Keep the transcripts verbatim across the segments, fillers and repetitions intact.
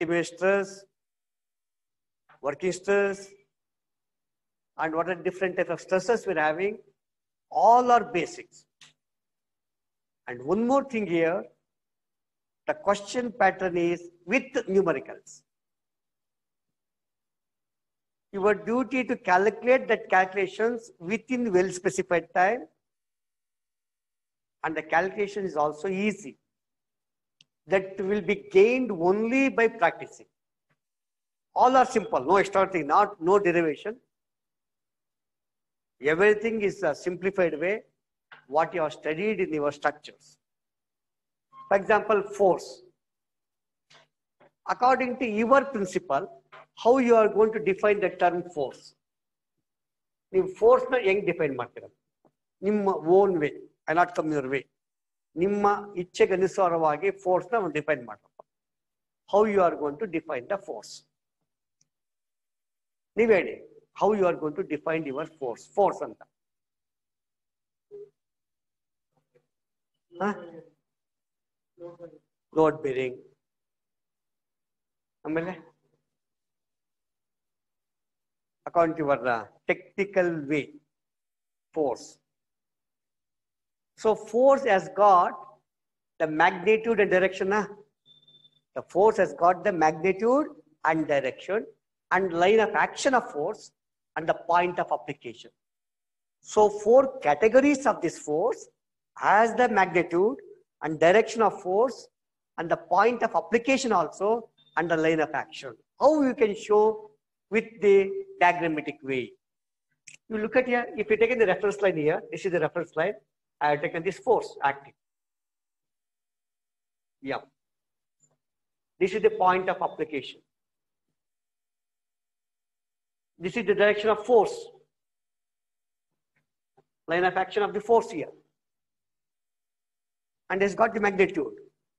Timber stress, working stress, and what are different types of stresses we're having, all are basics. And one more thing here, the question pattern is with numericals. Your duty to calculate that calculations within well-specified time, and the calculation is also easy. That will be gained only by practicing. All are simple, no extra thing, not no derivation. Everything is a simplified way, what you have studied in your structures. For example, force. According to your principle, how you are going to define the term force? You force na yeng define martira. Nimma own way, I not come your way. Nimma ichche anusaravagi force na define martira. How you are going to define the force? Nivedi, how you are going to define your force? Force anta. Huh? Load bearing. Amele. According to your technical way, force. So force has got the magnitude and direction. Huh? The force has got the magnitude and direction and line of action of force and the point of application. So four categories of this force has the magnitude and direction of force and the point of application also and the line of action. How you can show with the diagrammatic way. You look at here, if you take in the reference line here, this is the reference line, I have taken this force acting. Yeah. This is the point of application. This is the direction of force. Line of action of the force here. And it's got the magnitude.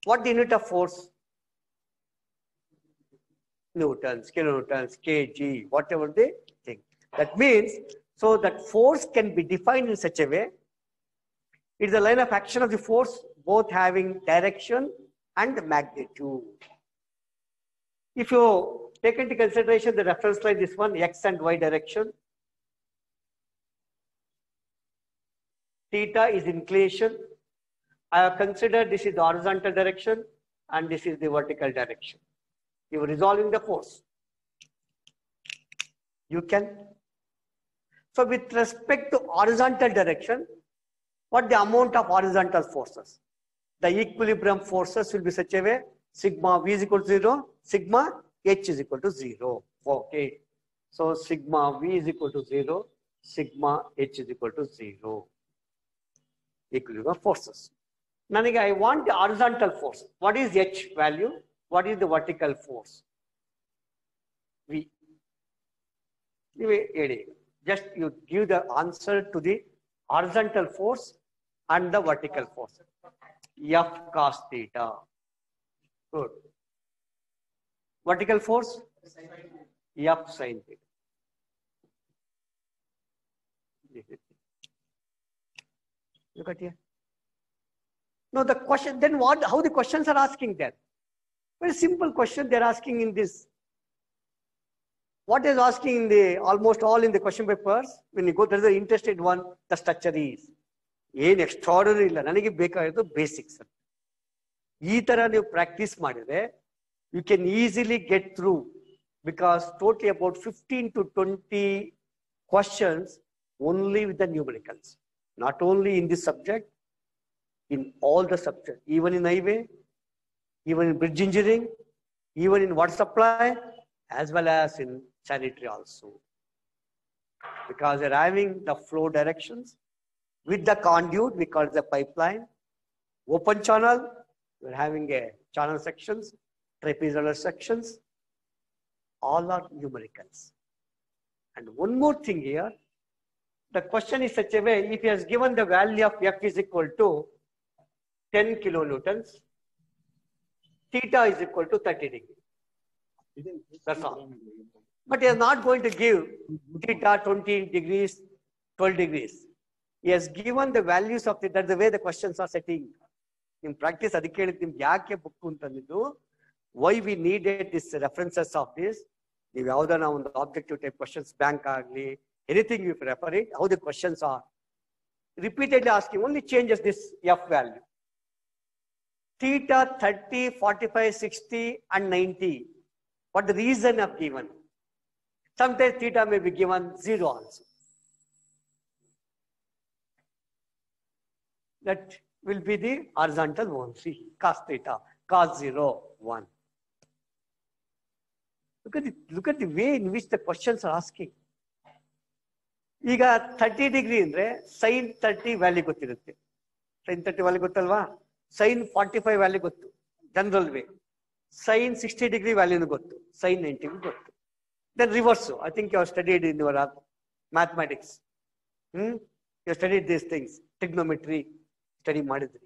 What the unit of force? Newtons, kilonewtons, kg, whatever they think. That means, so that force can be defined in such a way, it is the line of action of the force, both having direction and magnitude. If you take into consideration the reference line, this one, x and y direction, theta is inclination. I have considered this is the horizontal direction and this is the vertical direction. You are resolving the force. You can. So with respect to horizontal direction, what the amount of horizontal forces? The equilibrium forces will be such a way, sigma v is equal to zero, sigma h is equal to zero. Okay. So sigma v is equal to zero, sigma h is equal to zero. Equilibrium forces. Now I want the horizontal force. What is h value? What is the vertical force? V. Just you give the answer to the horizontal force and the vertical force. F cos theta. Good. Vertical force? F sin theta. Look at here. No, the question, then what, how the questions are asking there? Very simple question they're asking in this. What is asking in the almost all in the question papers? When you go, there's an interested one, the structure is. An extraordinary basics. Practice you can easily get through because totally about fifteen to twenty questions only with the numericals. Not only in this subject, in all the subjects, even in highway, even in bridge engineering, even in water supply, as well as in sanitary also. Because they're having the flow directions with the conduit, we call it the pipeline. Open channel, we're having a channel sections, trapezoidal sections, all are numericals. And one more thing here, the question is such a way, if he has given the value of F is equal to ten kilonewtons, theta is equal to thirty degrees. That's all. But he is not going to give theta twenty degrees, twelve degrees. He has given the values of theta. That's the way the questions are setting. In practice, why we needed this references of this. If you have an objective type questions, bank agli, anything you refer it, how the questions are repeatedly asking, only changes this f value. Theta thirty, forty-five, sixty and ninety, what the reason of given. Sometimes theta may be given zero also. That will be the horizontal one, three, cos theta, cos zero, one. Look at the, look at the way in which the questions are asking. Iga thirty degree andre sin thirty value gotirutte, sin thirty value gottalva, sin forty-five value gottu, general way, sin sixty degree value nu gottu, sin ninety gottu. Then reverse. I think you have studied in your mathematics. Hmm? You have studied these things, trigonometry. Study ಮಾಡಿದ್ರಿ.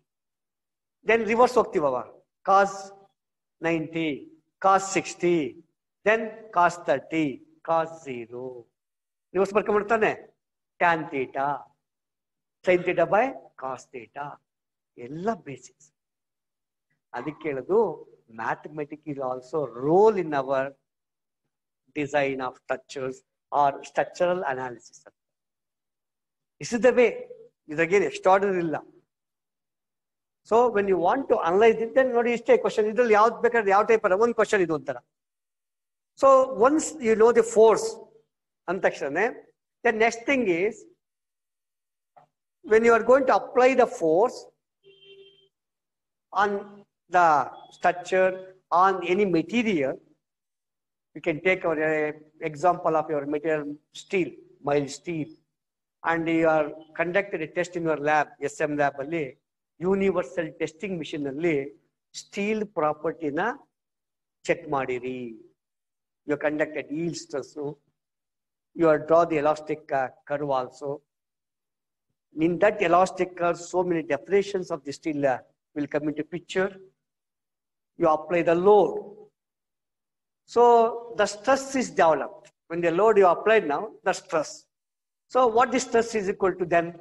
Then reverse ಹೋಗ್ತೀವವ, cos ninety, cos sixty, then cos thirty, cos zero. Reverse ಮಾಡ್ಕೊಂಡ್ಬಿಡ್ತಾನೆ, tan theta, sin theta by cos theta, ಎಲ್ಲ basics. ಅದಕ್ಕೆ ಹೇಳೋದು mathematics is also role in our design of structures or structural analysis. This is the way. This again extraordinary ಇಲ್ಲ. So when you want to analyze it, then nodi ishte question idalli yav bekare yav type ara one question idu antara. So once you know the force antakshane, the next thing is when you are going to apply the force on the structure, on any material, you can take our uh, example of your material steel, mild steel, and you are conducted a test in your lab, S M lab alli, universal testing machine ಅಲ್ಲಿ steel ಪ್ರಾಪರ್ಟಿನ check ಮಾಡಿರಿ. You conducted yield stress, you are draw the elastic curve also. In that elastic curve so many definitions of the steel will come in to picture. You apply the load, so the stress is developed when the load you applied. Now the stress, so what the stress is equal to then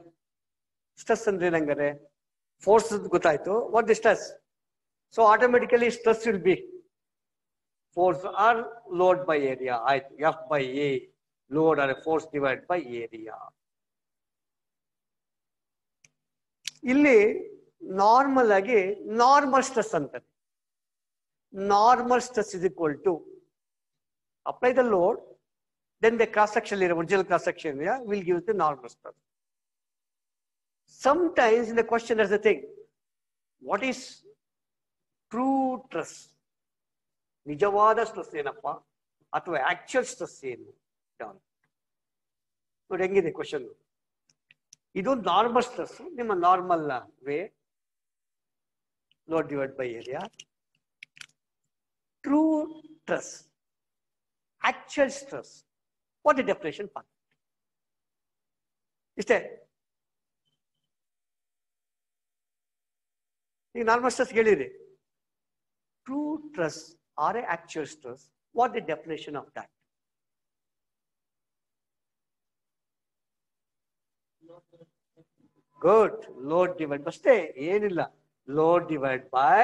stress ಅಂದ್ರೆ ಏನಂಗಾರೆ force gotaito, what the stress. So automatically stress will be force or load by area. I F by A, load or a force divided by area. Illi normal age normal stress antare. Normal stress is equal to apply the load, then the cross section area, original cross section area will give the normal stress. Sometimes in the question there's a thing, what is true stress, nijavada stress enappa athwa actual stress enu down. So hengide question, idu normal stress nimma normal way, load divided by area. True stress, actual stress, what the definition part is there. You normal stress ಹೇಳಿರಿ, true stress or actual stress, what the definition of that? Good, load divided by stay ಏನilla, load divided by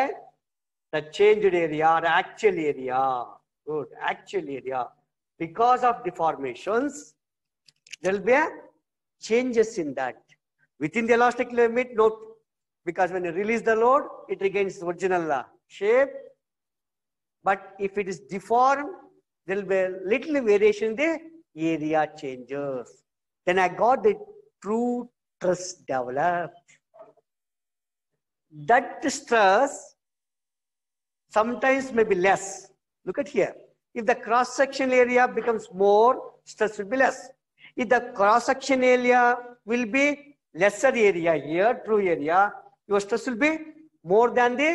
the changed area or actual area. Good, actual area. Because of deformations there will be a changes in that within the elastic limit. Note, because when you release the load it regains its original shape, but if it is deformed there will be little variation in the area changes. Then I got the true stress developed. That stress sometimes may be less. Look at here, if the cross sectional area becomes more, stress will be less. If the cross sectional area will be lesser area here, true area, your stress will be more than the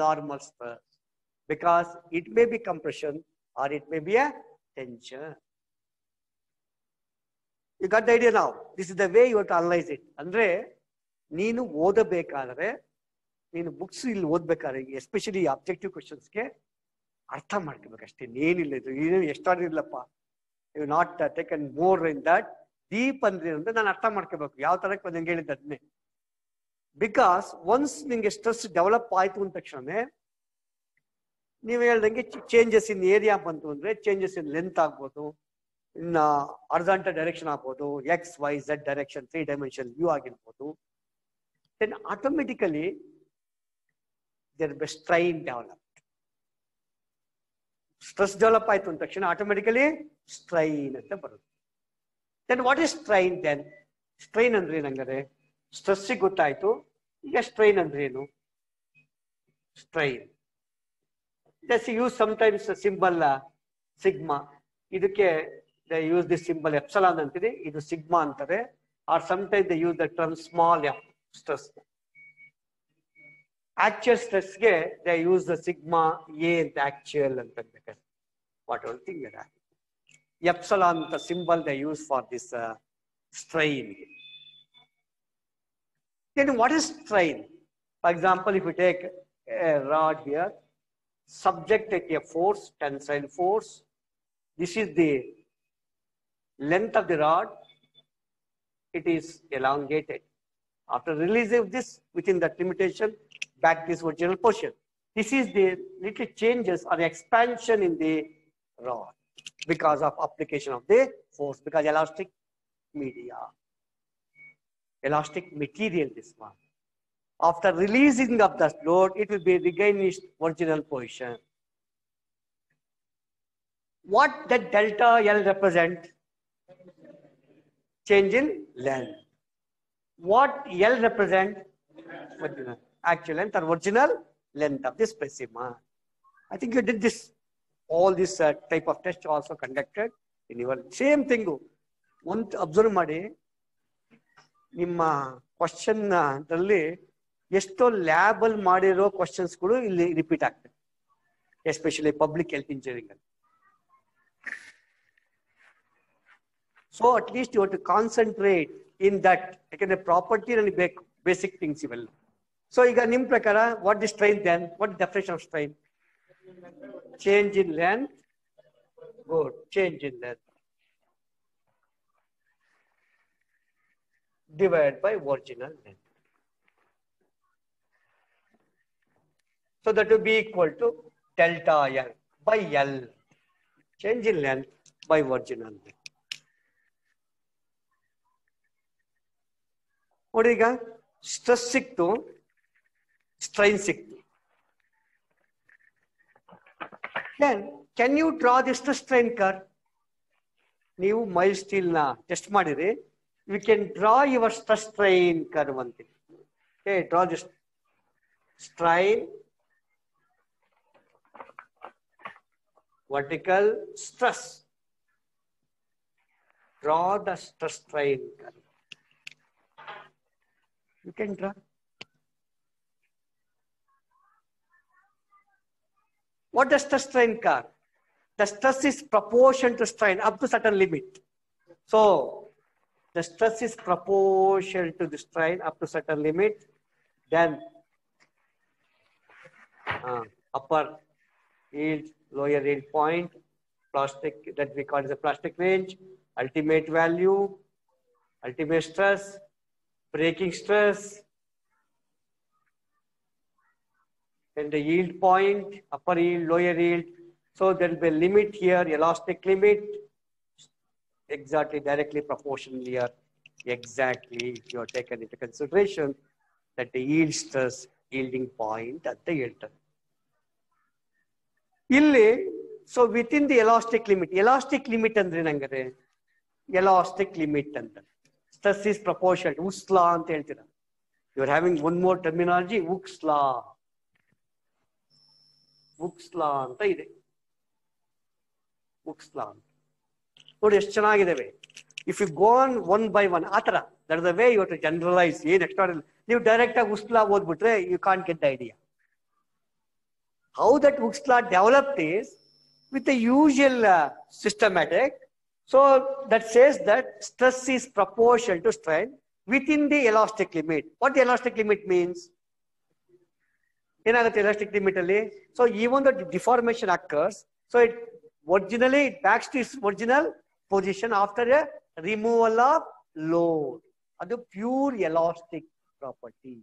normal stress, because it may be compression or it may be a tension. You got the idea now? This is the way you have to analyze it. Andre neenu odabekadre, neenu books illi odbekare, especially objective questions ke artha madkobeku ashte, neen illa idu inu extraordinary illappa. You have not uh, taken more in that deep andre andre nanu artha madkobeku yav tarakke nanu helidde adne. Because once ninge stress develop aaytu anthe kshane, ನೀವು ಹೇಳಿದಂಗೆ changes in area ಬಂತು ಅಂದ್ರೆ changes in length ಆಗಬಹುದು, ಇನ್ನ horizontal direction ಆಗಬಹುದು, X Y Z direction three dimension view ಆಗಿರಬಹುದು. Then automatically there will be strain developed. Stress develop ಆಯ್ತು ಅಂತ ತಕ್ಷಣ automatically strain ಅಂತ ಬರುತ್ತೆ. Then what is strain? Then strain ಅಂದ್ರೆ ಏನಂದ್ರೆ ಸ್ಟ್ರೆಸ್ ಗೊತ್ತಾಯ್ತು, ಈಗ ಸ್ಟ್ರೈನ್ ಅಂದ್ರೆ ಏನು? Strain they use sometimes the symbol uh, sigma, idukke they use this symbol epsilon antide, idu sigma antare, or sometimes they use the term small f stress. Actual stress ge they use the sigma a the actual antare, whatever thing that epsilon the symbol they use for this uh, strain. Then what is strain? For example, if we take a rod here, subject at a force, tensile force, this is the length of the rod, it is elongated. After releasing this within that limitation, back this original portion, this is the little changes or expansion in the rod because of application of the force, because elastic media, elastic material, this one. After releasing of the load, it will be regain its original position. What that delta L represent? Change in length. What L represent? Original, actual length or original length of the specimen. I think you did this. All this uh, type of test also conducted in your same thing. One observe made. Nimma question na dalli. ಎಷ್ಟೋ label ಮಾಡಿರೋ ಕ್ವಶನ್ಸ್ಗಳು ಇಲ್ಲಿ repeat ಆಗ್ತವೆ, especially public health engineering ಅಲ್ಲಿ. So at least you have to concentrate in that, ಯಾಕೆಂದ್ರೆ property ನನಗೆ ಬೇಕು, basic things ಇವೆಲ್ಲ. ಸೊ ಈಗ ನಿಮ್ಮ ಪ್ರಕಾರ what the strain? Then what definition of strain? Change in length. Good, change in length divide by original length. So that will be equal to delta L by L, change in length by original length. Origa stress siktu, strain siktu. Then can you draw the stress strain curve? Neevu mild steel na test madire, you can draw your stress strain curve ante. Okay, draw this strain vertical stress, draw the stress strain curve. You can draw. What the stress strain curve? The stress is proportion to strain up to certain limit. So the stress is proportion to the strain up to certain limit. Then uh, upper yield, lower yield point, plastic, that we call as a plastic range, ultimate value, ultimate stress, breaking stress, then the yield point, upper yield, lower yield. So there will be a limit here, elastic limit, exactly directly proportional here. Exactly, if you are taken into consideration that the yield stress, yielding point at the yield term. ಇಲ್ಲಿ so with in the elastic limit, elastic limit ಅಂದ್ರೆ ಏನಂದ್ರೆ elastic limit ಅಂತ stress is proportion, Hooke's law ಅಂತ ಹೇಳ್ತೀರ. You are having one more terminology, Hooke's law. Hooke's law ಅಂತ ಇದೆ, Hooke's law ಅಂತ ನೋಡಿ ಎಷ್ಟು ಚೆನ್ನಾಗಿದಾವೆ. If you go on one by one ಆ ಥರ that is the way you to generalise. ಏನ್ ಎಕ್ಸ್ಟ್ರಾ ನೀವು ಡೈರೆಕ್ಟ್ ಆಗಿ ಉಕ್ಸ್ ಲಾ ಓದ್ಬಿಟ್ರೆ you can't get the idea. How that Hooke's law developed is with the usual uh, systematic. So that says that stress is proportional to strain within the elastic limit. What the elastic limit means? In other elastic limit only. So even though the deformation occurs, so it originally it backs to its original position after a removal of load. That is pure elastic property.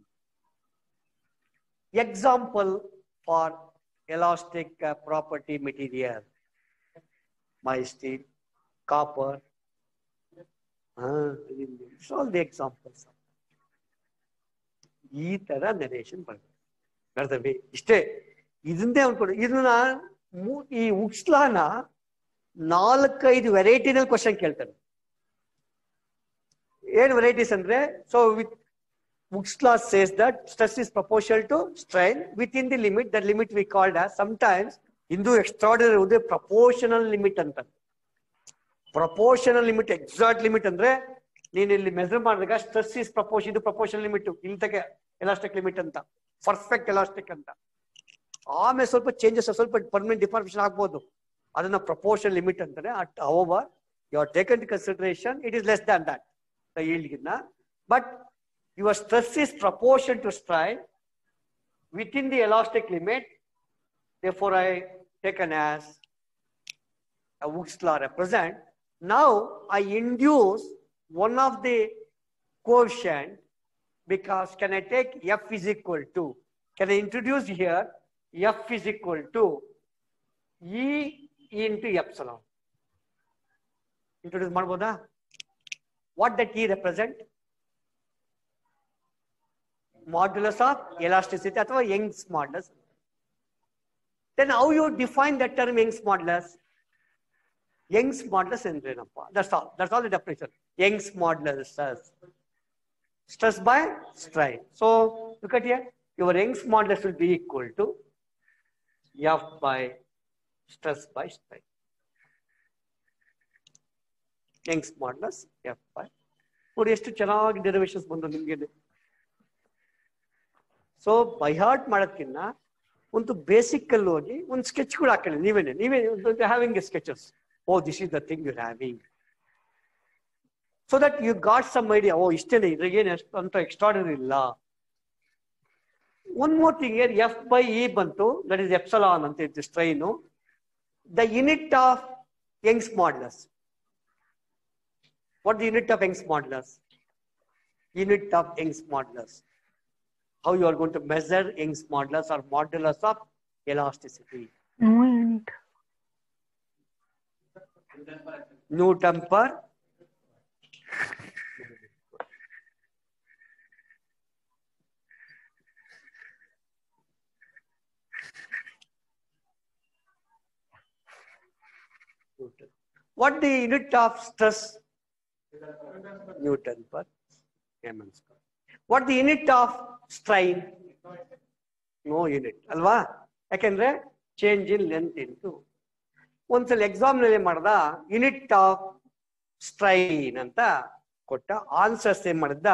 Example for elastic uh, property material, my steel, copper. Uh, it's all the examples. Ee tara narration mardu narthabe ishte idinde ankodu idna ee hooks law na four five variety nal question keltare eight varieties andre. So with Hooke's law says that stress is proportional to strain within the limit. That limit we called as sometimes hindu extraordinary ude proportional limit anta. Proportional limit, exact limit andre ನೀನು ಇಲ್ಲಿ measure ಮಾಡಿದಾಗ stress is proportion, ಇದು proportional limit, ಇಂತಕ್ಕೆ elastic limit ಅಂತ, perfect elastic ಅಂತ. ಆಮೇಲೆ ಸ್ವಲ್ಪ changes, ಸ್ವಲ್ಪ ಪರ್ಮನೆಂಟ್ ಡಿಫಾರ್ಮೇಷನ್ ಆಗ್ಬೋದು, ಅದನ್ನ ಪ್ರಪೋರ್ಷನ್ ಲಿಮಿಟ್ ಅಂತಾನೆ. At however you are taken to consideration it is less than that the yield ಗಿನ್ನ, but your stress is proportion to strain with in the elastic limit. Therefore I taken as Hooke's law represent. Now I induce one of the coefficient, because can I take f is equal to, can I introduce here f is equal to e into epsilon, introduce madaboda. What that e represent? Modulus of elasticity atwa Young's modulus. Then how you define that term Young's modulus? Young's modulus endrenappa, that's all, that's all the definition. Young's modulus stress, stress by strain. So look at here, your Young's modulus will be equal to f by stress by strain. Young's modulus f by or ಎಷ್ಟು ಚೆನ್ನಾಗಿ derivations ಬಂತು ನಿಮಗೆ. So by heart ಮಾಡೋದಕ್ಕಿಂತ ಒಂದು basic ಅಲ್ಲಿ ಹೋಗಿ ಒಂದು sketch ಕೂಡ ಹಾಕೊಳ್ಳಿ. ನೀವೇನೆ ನೀವೇ having a sketches, oh this is the thing you are having, so that you got some idea. Oh ishtene idrige enu anta extraordinary illa. One more thing here, f by e bantu, that is epsilon ante the strain, the unit of Young's modulus. What the unit of Young's modulus? Unit of Young's modulus, how you are going to measure Young's modulus or modulus of elasticity. No unit, Newton per. What the unit of stress? Newton per m square. What the unit of strain? No unit, alva? Yakendre change in length into. Once the exam nalli madda unit of strain anta ಕೊಟ್ಟ answers ಏನು ಮಾಡಿದ್ದ?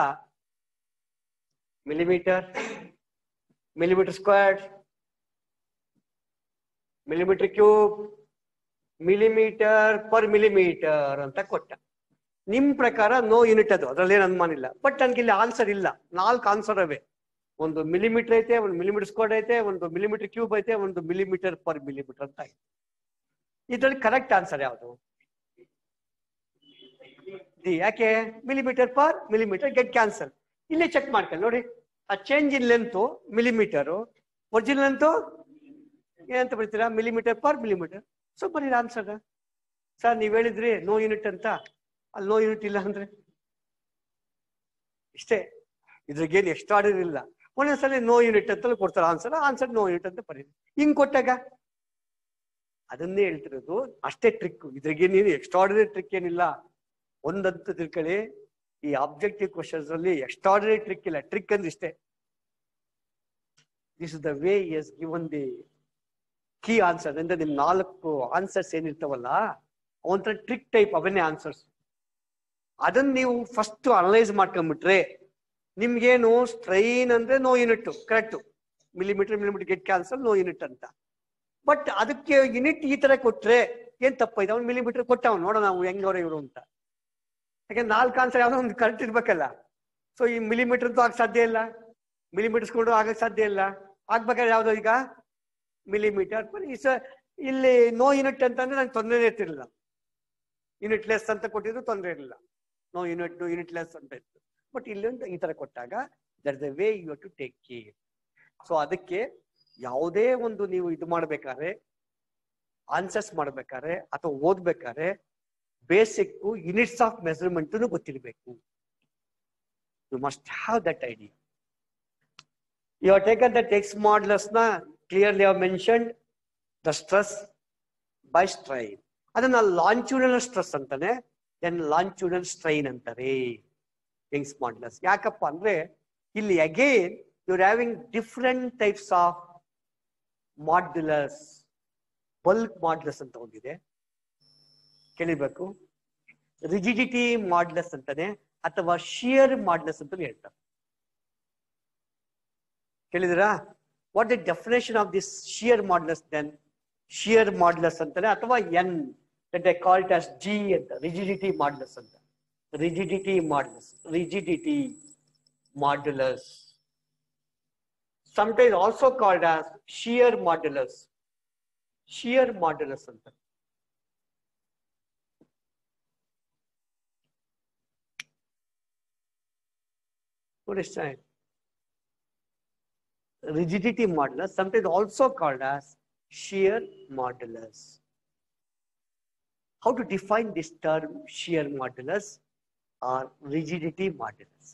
Millimetre, millimetre squared, millimetre cube, millimetre per millimetre ಅಂತ ಕೊಟ್ಟ. ನಿಮ್ಮ ಪ್ರಕಾರ no unit ಅದು, ಅದರಲ್ಲಿ ಏನು ಅನುಮಾನ ಇಲ್ಲ. ಬಟ್ ನನಗೆ ಇಲ್ಲಿ ಆನ್ಸರ್ ಇಲ್ಲ, ನಾಲ್ಕು ಆನ್ಸರ್ ಅವೆ. ಒಂದು ಮಿಲಿಮೀಟರ್ ಐತೆ, ಒಂದು ಮಿಲಿಮೀಟರ್ ಸ್ಕ್ವೇರ್ಡ್ ಐತೆ, ಒಂದು ಮಿಲಿಮೀಟರ್ ಕ್ಯೂಬ್ ಐತೆ, ಒಂದು ಮಿಲಿಮೀಟರ್ ಪರ್ ಮಿಲಿಮೀಟರ್ ಅಂತ ಐತೆ. ಇದರಲ್ಲಿ ಕರೆಕ್ಟ್ ಆನ್ಸರ್ ಯಾವುದು? ಯಾಕೆ millimetre per millimetre get cancel. ಇಲ್ಲೇ ಚೆಕ್ ಮಾಡ್ಕೊಳ್ಳಿ ನೋಡಿ, ಆ change in length millimetre, original ಅಂತೂ ಏನಂತ ಬರೀತೀರಾ? Millimetre per millimetre. ಸೊ ಬರೀ ಆನ್ಸರ್ ಸರ್ ನೀವು ಹೇಳಿದ್ರಿ ನೋ ಯೂನಿಟ್ ಅಂತ, ಅಲ್ಲಿ ನೋ ಯೂನಿಟ್ ಇಲ್ಲ ಅಂದ್ರೆ ಇಷ್ಟೇ, ಇದ್ರಿಗೇನು ಎಕ್ಸ್ಟ್ರಾ ಆರ್ಡರ್ ಇಲ್ಲ. ಒಂದೊಂದ್ಸಲ ನೋ ಯೂನಿಟ್ ಅಂತ ಕೊಡ್ತಾರೆ ಆನ್ಸರ್, ಆನ್ಸರ್ ನೋ ಯೂನಿಟ್ ಅಂತ ಬರೀ ಹಿಂಗ್ ಕೊಟ್ಟಾಗ ಅದನ್ನೇ ಹೇಳ್ತಿರೋದು. ಅಷ್ಟೇ ಟ್ರಿಕ್, ಇದ್ರಿಗೇನೇನು ಎಕ್ಸ್ಟ್ರಾ ಆರ್ಡರ್ ಟ್ರಿಕ್ ಏನಿಲ್ಲ. ಒಂದಂತೂ ತಿಳ್ಕೊಳ್ಳಿ, ಈ ಆಬ್ಜೆಕ್ಟಿವ್ ಕ್ವಶನ್ಸ್ ಅಲ್ಲಿ ಎಕ್ಸ್ಟ್ರಾರ್ಡಿನರಿ ಟ್ರಿಕ್ ಇಲ್ಲ. ಟ್ರಿಕ್ ಅಂದ್ರೆ ಇಷ್ಟೇ, this is the way he has given the key answer. ಅಂದ್ರೆ ನಿಮ್ ನಾಲ್ಕು ಆನ್ಸರ್ಸ್ ಏನಿರ್ತಾವಲ್ಲ ಅವಂತರ ಟ್ರಿಕ್ ಟೈಪ್, ಅವನ್ನೇ ಆನ್ಸರ್ಸ್. ಅದನ್ನ ನೀವು ಫಸ್ಟ್ ಅನಲೈಸ್ ಮಾಡ್ಕೊಂಡ್ಬಿಟ್ರೆ ನಿಮ್ಗೇನು ಸ್ಟ್ರೈನ್ ಅಂದ್ರೆ no unit correct, millimetre millimetre get cancel no unit ಅಂತ. ಬಟ್ ಅದಕ್ಕೆ ಯೂನಿಟ್ ಈ ತರ ಕೊಟ್ರೆ ಏನ್ ತಪ್ಪಾಯ್ತು? ಅವ್ನು ಮಿಲಿಮೀಟರ್ ಕೊಟ್ಟ, ಅವ್ನು ನೋಡೋಣ ನಾವು ಹೆಂಗವ್ರೆ ಇವರು ಅಂತ. ಯಾಕಂದ್ರೆ ನಾಲ್ಕು ಆನ್ಸರ್ ಯಾವುದೋ ಒಂದು ಕರೆಕ್ಟ್ ಇರ್ಬೇಕಲ್ಲ. ಸೊ ಈ ಮಿಲಿಮೀಟರ್ ಅಂತೂ ಆಗಕ್ಕೆ ಸಾಧ್ಯ ಇಲ್ಲ, ಮಿಲಿಮೀಟರ್ಸ್ಕೊಂಡು ಆಗಕ್ಕೆ ಸಾಧ್ಯ ಇಲ್ಲ. ಆಗ್ಬೇಕಾದ್ರೆ ಯಾವುದೋ ಈಗ ಮಿಲಿಮೀಟರ್ ಇಸ್ ಇಲ್ಲಿ ನೋ ಯೂನಿಟ್ ಅಂತಂದ್ರೆ ನಂಗೆ ತೊಂದರೆ ಇರ್ತಿರ್ಲಿಲ್ಲ. ಯೂನಿಟ್ ಲೆಸ್ ಅಂತ ಕೊಟ್ಟಿದ್ರು ತೊಂದರೆ ಇರಲಿಲ್ಲ, no unit no unit less ಅಂತ ಇತ್ತು. ಬಟ್ ಇಲ್ಲಿ ಒಂದು ಈ ತರ ಕೊಟ್ಟಾಗ that is the way you have to take care. So ಅದಕ್ಕೆ ಯಾವುದೇ ಒಂದು ನೀವು ಇದು ಮಾಡಬೇಕಾದ್ರೆ ಆನ್ಸರ್ಸ್ ಮಾಡಬೇಕಾದ್ರೆ ಅಥವಾ ಓದಬೇಕಾದ್ರೆ ಬೇಸಿಕ್ ಯೂನಿಟ್ಸ್ ಆಫ್ ಮೆಜರ್ಮೆಂಟ್ ಗೊತ್ತಿರಬೇಕು. You must have that idea. You have taken the X modulus na clearly I have mentioned the stress by strain. Adanna longitudinal stress antane, then longitudinal strain antare X modulus. Yakappa andre ಇಲ್ಲಿ again you are having different types of modulus. Bulk modulus anta ondide kelibeku, rigidity modulus antane ಅಥವಾ shear modulus ಅಂತ ಹೇಳ್ತಾರೆ. ಕೇಳಿದ್ರಾ what the definition of this shear modulus? Then shear modulus ಅಂತಾನೆ ಅಥವಾ n that they call it as g ಅಂತ rigidity modulus ಅಂತ rigidity modulus rigidity modulus sometimes also called as shear modulus shear modulus ಅಂತ. What is that? Rigidity modulus, sometimes also called as shear modulus. How to define this term shear modulus or rigidity modulus?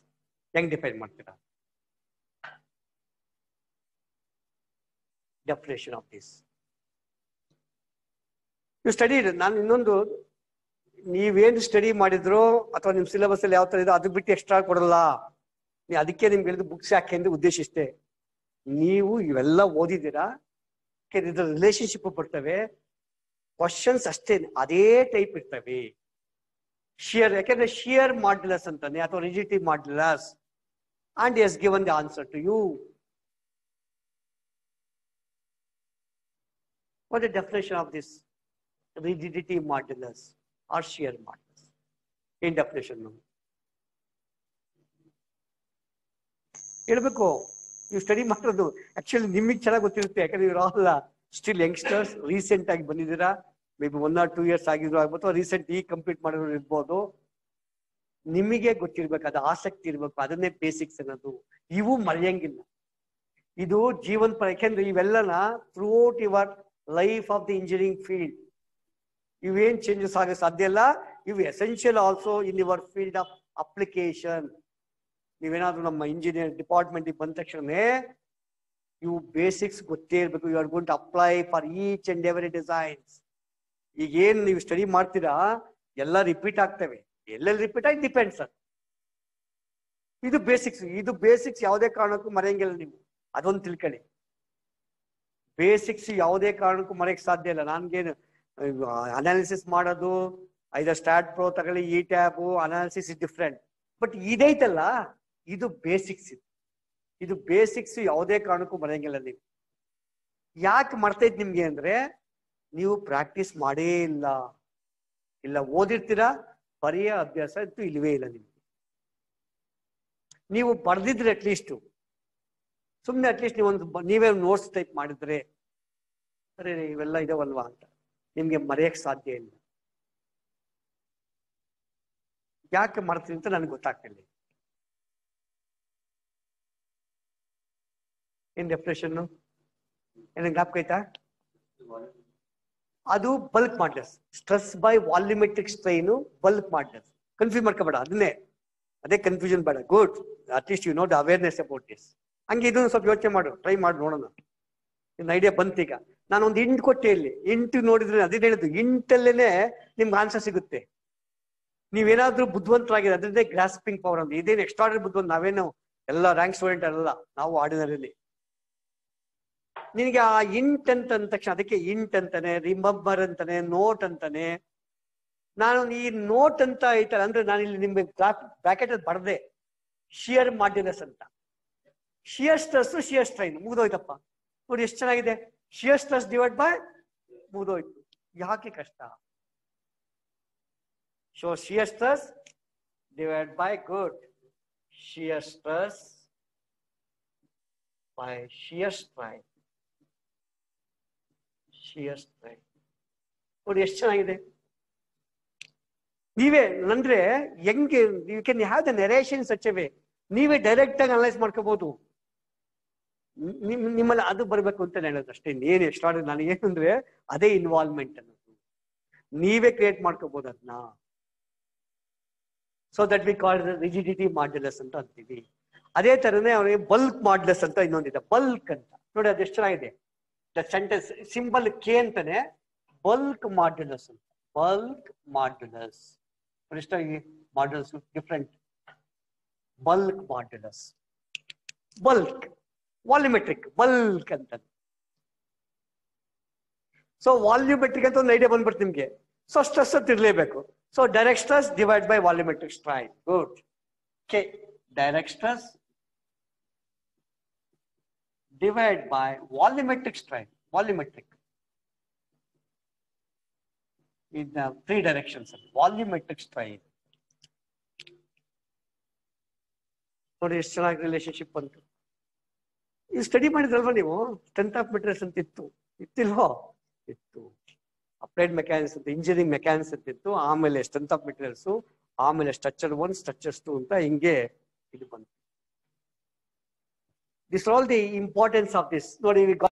Yang define martira. Definition of this. You studied nan innondu neevenu study madidro athwa nim syllabus alli yav tar idu adu bitte extra kodalla. ನೀವು ಅದಕ್ಕೆ ನಿಮ್ಗೆ ಹೇಳಿದ books ಯಾಕೆ ಅಂದರೆ ಉದ್ದೇಶ ಇಷ್ಟೇ. ನೀವು ಇವೆಲ್ಲ ಓದಿದ್ದೀರಾ, ಇದರ ರಿಲೇಶನ್ಶಿಪ್ ಬರ್ತವೆ, ಕ್ವಶನ್ಸ್ ಅಷ್ಟೇ ಅದೇ ಟೈಪ್ ಇರ್ತವೆ. ಶಿಯರ್ ಯಾಕೆಂದ್ರೆ ಶಿಯರ್ ಮಾಡ್ಯುಲಸ್ ಅಂತಾನೆ ಅಥವಾ rigidity modulus and S given the answer to you. What the definition of this rigidity modulus or shear modulus in definition? ಹೇಳ್ಬೇಕು ನೀವು ಸ್ಟಡಿ ಮಾಡೋದು ಆಕ್ಚುಲಿ ನಿಮಗೆ ಚೆನ್ನಾಗಿ ಗೊತ್ತಿರುತ್ತೆ, ಯಾಕಂದ್ರೆ ಇವ್ರು ಅಲ್ಲ ಸ್ಟಿಲ್ ಯಂಗ್ಸ್ಟರ್ಸ್, ರೀಸೆಂಟ್ ಆಗಿ ಬಂದಿದ್ದೀರಾ, maybe one or two years ಆಗಿದ್ರು ಆಗ್ಬೋದು, ರೀಸೆಂಟ್ ಈ ಕಂಪ್ಲೀಟ್ ಮಾಡೋರು ಇರ್ಬೋದು. ನಿಮಗೆ ಗೊತ್ತಿರ್ಬೇಕು, ಅದು ಆಸಕ್ತಿ ಇರಬೇಕು, ಅದನ್ನೇ ಬೇಸಿಕ್ಸ್ ಅನ್ನೋದು. ಇವು ಮರೆಯಂಗಿಲ್ಲ, ಇದು ಜೀವನ ಪರ, ಯಾಕೆಂದ್ರೆ ಇವೆಲ್ಲನ throughout your life of the engineering field ಇವೇನು ಚೇಂಜಸ್ ಆಗೋದು ಸಾಧ್ಯ ಇಲ್ಲ. ಇವು essential also in your field of application. ನೀವೇನಾದ್ರೂ ನಮ್ಮ ಇಂಜಿನಿಯರ್ ಡಿಪಾರ್ಟ್ಮೆಂಟಿಗೆ ಬಂದ ತಕ್ಷಣನೇ ಇವು ಬೇಸಿಕ್ಸ್ ಗೊತ್ತೇ ಇರಬೇಕು. You are going to apply for each and every designs. ಈಗ ಏನು ನೀವು ಸ್ಟಡಿ ಮಾಡ್ತೀರಾ ಎಲ್ಲ ರಿಪೀಟ್ ಆಗ್ತವೆ, ಎಲ್ಲೆಲ್ಲಿ ರಿಪೀಟ್ ಆಗಿ ಡಿಪೆಂಡ್ಸ್ ಅನ್ ಇದು ಬೇಸಿಕ್ಸ್. ಇದು ಬೇಸಿಕ್ಸ್ ಯಾವುದೇ ಕಾರಣಕ್ಕೂ ಮರೆಯಂಗಿಲ್ಲ ನೀವು, ಅದೊಂದು ತಿಳ್ಕೊಳ್ಳಿ. ಬೇಸಿಕ್ಸ್ ಯಾವುದೇ ಕಾರಣಕ್ಕೂ ಮರೆಯಕ್ಕೆ ಸಾಧ್ಯ ಇಲ್ಲ. ನನ್ಗೇನು ಅನಾಲಿಸಿಸ್ ಮಾಡೋದು, ಐದರ್ ಸ್ಟಾಟ್ ಪ್ರೋ ತಗೊಳ್ಳಿ, ಈ tab analysis is different, but ಇದೈತಲ್ಲ ಇದು ಬೇಸಿಕ್ಸ್. ಇದು ಇದು ಬೇಸಿಕ್ಸ್ ಯಾವುದೇ ಕಾರಣಕ್ಕೂ ಬರೆಯಂಗಿಲ್ಲ. ನೀವು ಯಾಕೆ ಮಾಡ್ತಾ ಇದ್ ನಿಮ್ಗೆ ಅಂದ್ರೆ ನೀವು ಪ್ರಾಕ್ಟೀಸ್ ಮಾಡೇ ಇಲ್ಲ, ಇಲ್ಲ ಓದಿರ್ತೀರಾ, ಬರೆಯ ಅಭ್ಯಾಸ ಅಂತೂ ಇಲ್ವೇ ಇಲ್ಲ ನಿಮ್ಗೆ. ನೀವು ಬರ್ದಿದ್ರೆ ಅಟ್ಲೀಸ್ಟ್ ಸುಮ್ಮನೆ ಅಟ್ಲೀಸ್ಟ್ ನೀವೊಂದು ನೀವೇ ನೋಟ್ಸ್ ಟೈಪ್ ಮಾಡಿದ್ರೆ ಅರೆ ಇವೆಲ್ಲ ಇದಾವಲ್ವಾ ಅಂತ ನಿಮ್ಗೆ ಮರೆಯಕ್ಕೆ ಸಾಧ್ಯ ಇಲ್ಲ. ಯಾಕೆ ಮಾಡ್ತೀನಿ ಅಂತ ನನಗೆ ಗೊತ್ತಾಗ್ತಿಲ್ಲ. ಏನ್ ಡೆಫಿನೇಷನ್ ಏನ ಜ್ಞಾಪಕ ಆಯ್ತಾ? ಅದು bulk modulus, stress by volumetric strain, bulk modulus. Confuse ಮಾಡ್ಕೋಬೇಡ, ಅದನ್ನೇ ಅದೇ ಕನ್ಫ್ಯೂಷನ್ ಬೇಡ. Good, at least you know the awareness about this. ಹಂಗೆ ಇದನ್ನು ಸ್ವಲ್ಪ ಯೋಚನೆ ಮಾಡು, ಟ್ರೈ ಮಾಡಿ ನೋಡೋಣ. ಇನ್ನು ಐಡಿಯಾ ಬಂತೀಗ. ನಾನು ಒಂದು ಇಂಟ್ ಕೊಟ್ಟೆ, ಇಲ್ಲಿ ಇಂಟ್ ನೋಡಿದ್ರೆ ಅದೇನು ಹೇಳಿದ್ದು, ಇಂಟಲ್ಲೇನೆ ನಿಮ್ಗೆ ಆನ್ಸರ್ ಸಿಗುತ್ತೆ. ನೀವೇನಾದ್ರೂ ಬುದ್ಧಿವಂತರಾಗಿದೆ ಅದರಿಂದ ಗ್ರಾಸ್ಪಿಂಗ್ ಪವರ್ ಅಂತ. ಇದೇನು ಎಕ್ಸ್ಟ್ರಾರ್ಡನರಿ ಬುದ್ಧಿವಂತ, ನಾವೇನು ಎಲ್ಲ ರ್ಯಾಂಕ್ ಸ್ಟೂಡೆಂಟ್ ಅಲ್ಲ, ನಾವು ಆರ್ಡಿನರಿಲಿ. ನಿನಗೆ ಆ ಇಂಟ್ ಅಂತ ಅಂದ ತಕ್ಷಣ ಅದಕ್ಕೆ ಇಂಟ್ ಅಂತಾನೆ, ರಿಮಂಬರ್ ಅಂತಾನೆ, ನೋಟ್ ಅಂತಾನೆ. ನಾನು ಈ ನೋಟ್ ಅಂತ ಐತಲ್ಲ ಅಂದ್ರೆ ನಾನು ಇಲ್ಲಿ ನಿಮ್ಗೆ ಬ್ರಾಕೆಟ್ ಅಲ್ಲಿ ಬರದೆ ಶಿಯರ್ ಮಾಡ್ಯುಲಸ್ ಅಂತ. ಶಿಯರ್ ಸ್ಟ್ರೆಸ್, ಶಿಯರ್ ಸ್ಟ್ರೈನ್, ಮುಗ್ದೋಯ್ತಪ್ಪ. ನೋಡಿ ಎಷ್ಟು ಚೆನ್ನಾಗಿದೆ, ಶಿಯರ್ ಸ್ಟ್ರೆಸ್ ಡಿವೈಡ್ ಬೈ ಮುಗ್ದೋಯ್ತು. ಯಾಕೆ ಕಷ್ಟ? So shear stress divided by good, shear stress by shear strain, shear strain. Or ಎಷ್ಟು ಚೆನ್ನಾಗಿದೆ ನೀವೇ ಅಂದ್ರೆ ಹೆಂಗೆ. You can have the narration such a way, ನೀವೇ ಡೈರೆಕ್ಟ್ ಆಗಿ ಅನಲೈಸ್ ಮಾಡ್ಕೋಬಹುದು. ನಿಮ್ ನಿಮ್ಮಲ್ಲಿ ಅದು ಬರಬೇಕು ಅಂತ ಹೇಳೋದು ಅಷ್ಟೇ. ಇನ್ನೇನು ಎಕ್ಸ್ಟ್ರಾ ನನಗೆ ಏನಂದ್ರೆ ಅದೇ ಇನ್ವಾಲ್ವ್ಮೆಂಟ್ ಅನ್ನೋದು. ನೀವೇ ಕ್ರಿಯೇಟ್ ಮಾಡ್ಕೋಬಹುದು ಅದನ್ನ. So that we call rigidity modulus ಅಂತ ಅಂತೀವಿ. ಅದೇ ತರನೇ ಅವನಿಗೆ ಬಲ್ಕ್ ಮಾಡ್ಯುಲಸ್ ಅಂತ ಇನ್ನೊಂದಿದೆ, ಬಲ್ಕ್ ಅಂತ ನೋಡಿ. ಅದು ಎಷ್ಟು ಚೆನ್ನಾಗಿದೆ ಸೆಂಟೆನ್ಸ್ ಸಿಂಬಲ್ ಕೆ ಅಂತಾನೆ ಬಲ್ಕ್ ಮಾಡ್ಯುಲಸ್ ಅಂತ. ಬಲ್ಕ್ ಮಾಡ್ಯುಲಸ್ ಎಷ್ಟಾಗಿ modulus different. Bulk modulus, bulk volumetric, bulk ಅಂತ. ಸೊ ವಾಲ್ಯೂಮೆಟ್ರಿಕ್ ಅಂತ ಒಂದು ಐಡಿಯಾ ಬಂದ್ಬಿಟ್ಟು ನಿಮ್ಗೆ. ಸೊ ಸ್ಟ್ರೆಸ್ ಅಂತ ಇರಲೇಬೇಕು. So direct stress divide by volumetric strain. Good. K direct stress divide by volumetric strain. Volumetric in the three directions, volumetric strain. So this strong relationship bantu. You study madidalva neevu strength of materials ant ittu ittilva ittu applied mechanics ant engineering mechanics ant ittu aamele strength of materials aamele structure one structure two anta inge idu bantu. This is all the importance of this. Nodi we